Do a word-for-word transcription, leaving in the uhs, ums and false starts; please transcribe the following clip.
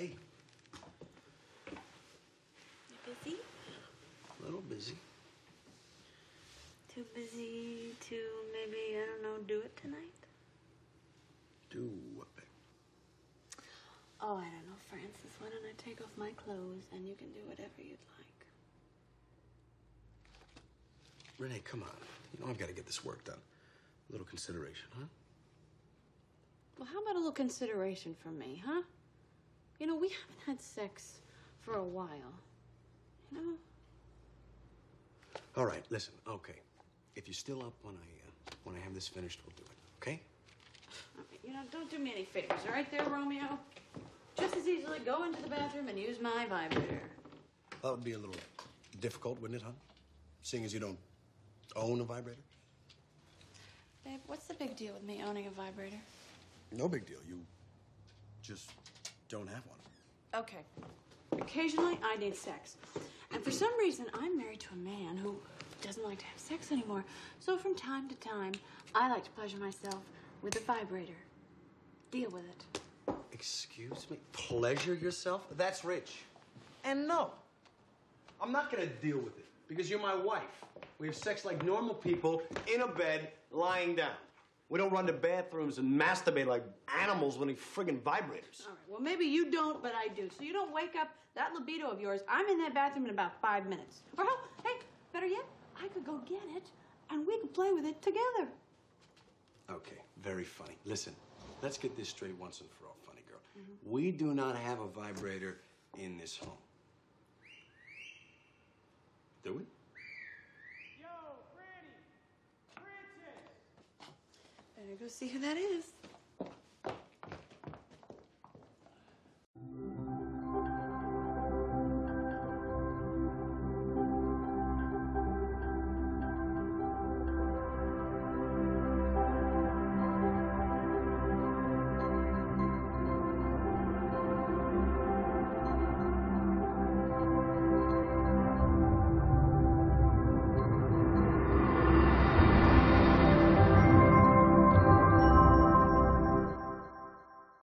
Hey. You busy? A little busy. Too busy to maybe, I don't know, do it tonight? Do what? Oh, I don't know, Francis. Why don't I take off my clothes and you can do whatever you'd like? Renee, come on. You know I've got to get this work done. A little consideration, huh? Well, how about a little consideration for me, huh? You know, we haven't had sex for a while, you know? All right, listen, okay. If you're still up when I uh, when I have this finished, we'll do it, okay? All right, you know, don't do me any favors, all right there, Romeo? Just as easily go into the bathroom and use my vibrator. That would be a little difficult, wouldn't it, hon? Seeing as you don't own a vibrator? Babe, what's the big deal with me owning a vibrator? No big deal. You just don't have one. Okay. Occasionally, I need sex. And for some reason, I'm married to a man who doesn't like to have sex anymore. So from time to time, I like to pleasure myself with a vibrator. Deal with it. Excuse me? Pleasure yourself? That's rich. And no, I'm not going to deal with it because you're my wife. We have sex like normal people in a bed, lying down. We don't run to bathrooms and masturbate like animals when we friggin' vibrators. All right, well, maybe you don't, but I do. So you don't wake up that libido of yours. I'm in that bathroom in about five minutes. Or, oh, hey, better yet, I could go get it, and we could play with it together. Okay, very funny. Listen, let's get this straight once and for all, funny girl. Mm-hmm. We do not have a vibrator in this home. Do we? Go see who that is.